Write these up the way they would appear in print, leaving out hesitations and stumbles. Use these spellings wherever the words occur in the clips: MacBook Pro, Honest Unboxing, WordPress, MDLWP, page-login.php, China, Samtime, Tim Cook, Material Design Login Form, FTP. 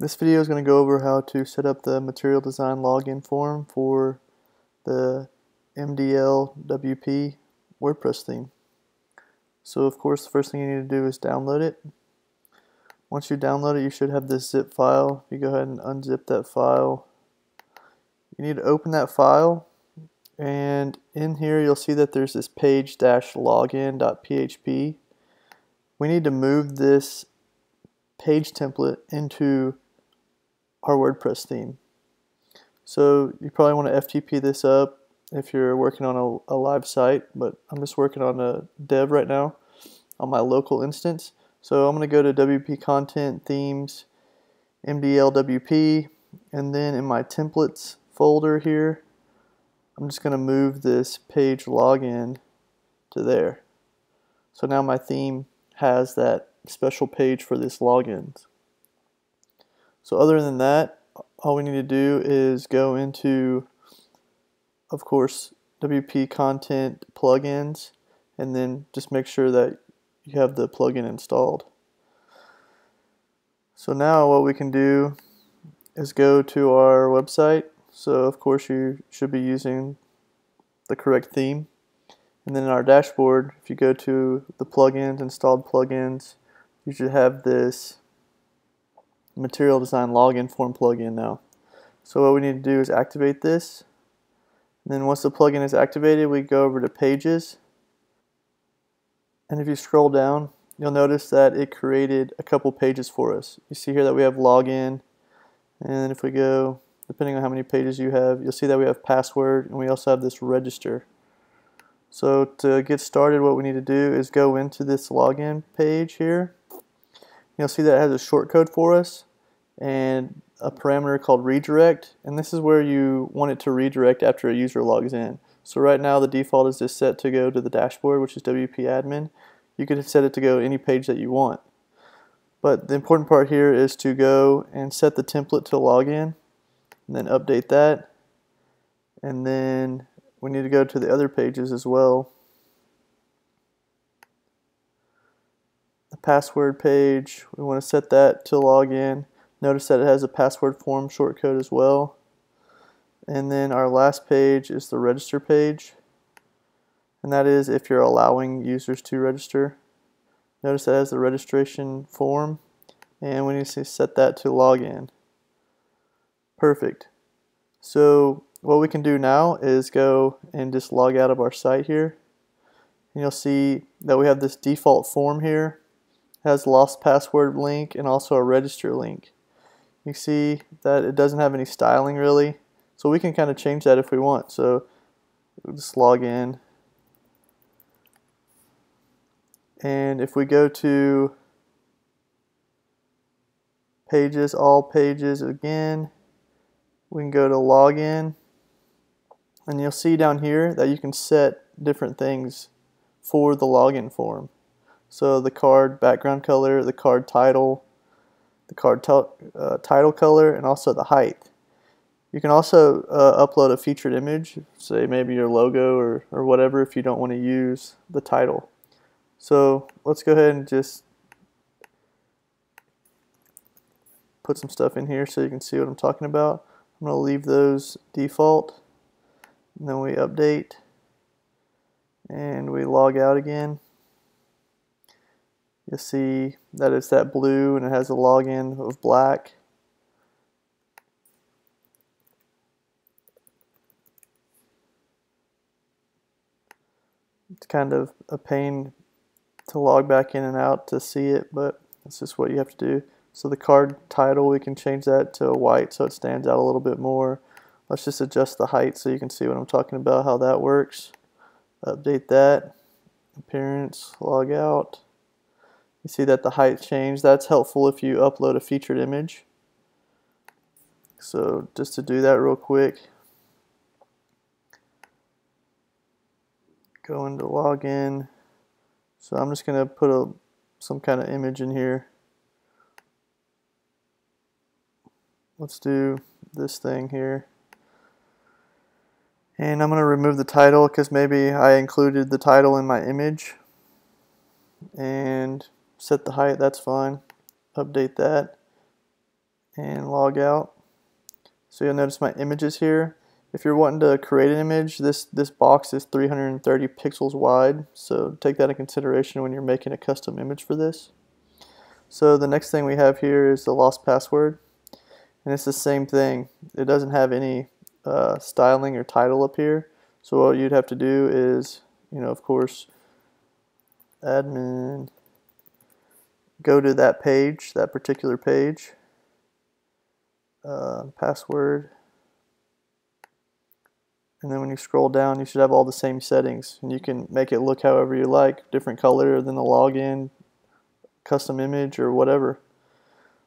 This video is going to go over how to set up the Material Design Login Form for the MDLWP WordPress theme. So of course the first thing you need to do is download it. Once you download it, you should have this zip file. You go ahead and unzip that file. You need to open that file, and in here you'll see that there's this page-login.php. We need to move this page template into our WordPress theme. So you probably want to FTP this up if you're working on a live site, but I'm just working on a dev right now on my local instance. So I'm going to go to WP Content, Themes, MDLWP, and then in my templates folder here, I'm just going to move this page login to there. So now my theme has that special page for this logins. So other than that, all we need to do is go into, of course, WP Content plugins, and then just make sure that you have the plugin installed. So now what we can do is go to our website. So of course you should be using the correct theme. And then in our dashboard, if you go to the plugins, installed plugins, you should have this Material Design Login Form plugin now. So what we need to do is activate this. And then once the plugin is activated, we go over to Pages. And if you scroll down, you'll notice that it created a couple pages for us. You see here that we have login, and if we go, depending on how many pages you have, you'll see that we have password, and we also have this register. So to get started, what we need to do is go into this login page here. You'll see that it has a shortcode for us and a parameter called redirect, and this is where you want it to redirect after a user logs in. So right now the default is just set to go to the dashboard, which is WP-Admin. You could set it to go any page that you want. But the important part here is to go and set the template to login, and then update that. And then we need to go to the other pages as well. The password page, we want to set that to login. Notice that it has a password form shortcode as well. And then our last page is the register page, and that is if you're allowing users to register. Notice that has the registration form, and we need to set that to login. Perfect. So what we can do now is go and just log out of our site here, and you'll see that we have this default form here. It has lost password link and also a register link. You see that it doesn't have any styling really. So we can kind of change that if we want. So we'll just log in. And if we go to pages, all pages again, we can go to login. And you'll see down here that you can set different things for the login form. So the card background color, the card title, the card title color, and also the height. You can also upload a featured image, say maybe your logo or whatever, if you don't want to use the title. So let's go ahead and just put some stuff in here so you can see what I'm talking about. I'm going to leave those default, and then we update, and we log out again. You'll see that it's that blue, and it has a login of black. It's kind of a pain to log back in and out to see it, but it's just what you have to do. So the card title, we can change that to white so it stands out a little bit more. Let's just adjust the height so you can see what I'm talking about, how that works. Update that. Appearance, log out. You see that the height changed. That's helpful if you upload a featured image. So just to do that real quick, go into login. So I'm just going to put some kind of image in here. Let's do this thing here. And I'm going to remove the title because maybe I included the title in my image. And set the height, that's fine. Update that. and log out. So you'll notice my images here. If you're wanting to create an image, this box is 330 pixels wide, so take that in consideration when you're making a custom image for this. So the next thing we have here is the lost password, and it's the same thing. It doesn't have any styling or title up here, so what you'd have to do is, you know, of course, admin, go to that page, that particular page, password, and then when you scroll down you should have all the same settings, and you can make it look however you like, different color than the login, custom image, or whatever.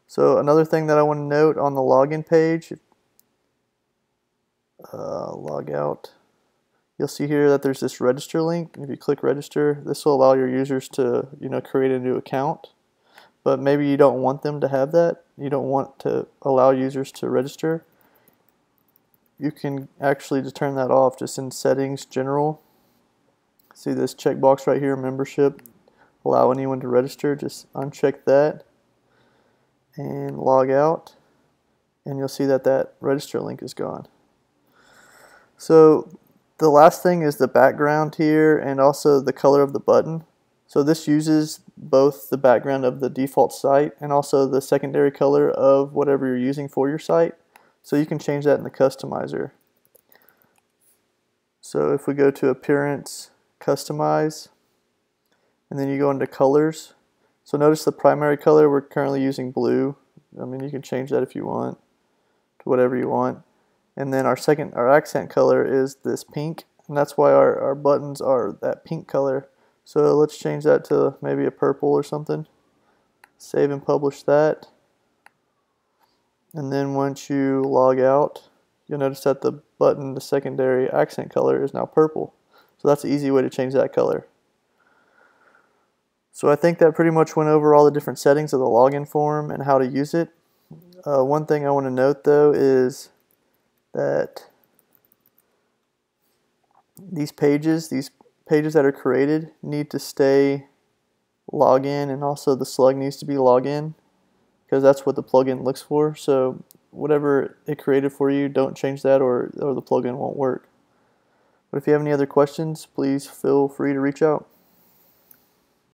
So another thing that I want to note on the login page, log out, you'll see here that there's this register link. If you click register, this will allow your users to, you know, create a new account, but maybe you don't want them to have that. You don't want to allow users to register. You can actually just turn that off just in settings, general. See this checkbox right here, membership, allow anyone to register, just uncheck that and log out, and you'll see that that register link is gone. So the last thing is the background here and also the color of the button. So this uses both the background of the default site and also the secondary color of whatever you're using for your site. So you can change that in the customizer. So if we go to appearance, customize, and then you go into colors. So notice the primary color, we're currently using blue. I mean, you can change that if you want to whatever you want. And then our accent color is this pink, and that's why our buttons are that pink color. So let's change that to maybe a purple or something. Save and publish that. And then once you log out, you'll notice that the button, the secondary accent color, is now purple. So that's an easy way to change that color. So I think that pretty much went over all the different settings of the login form and how to use it. One thing I want to note though is that these pages that are created need to stay login, and also the slug needs to be login, because that's what the plugin looks for. So whatever it created for you, don't change that or the plugin won't work. But if you have any other questions, please feel free to reach out.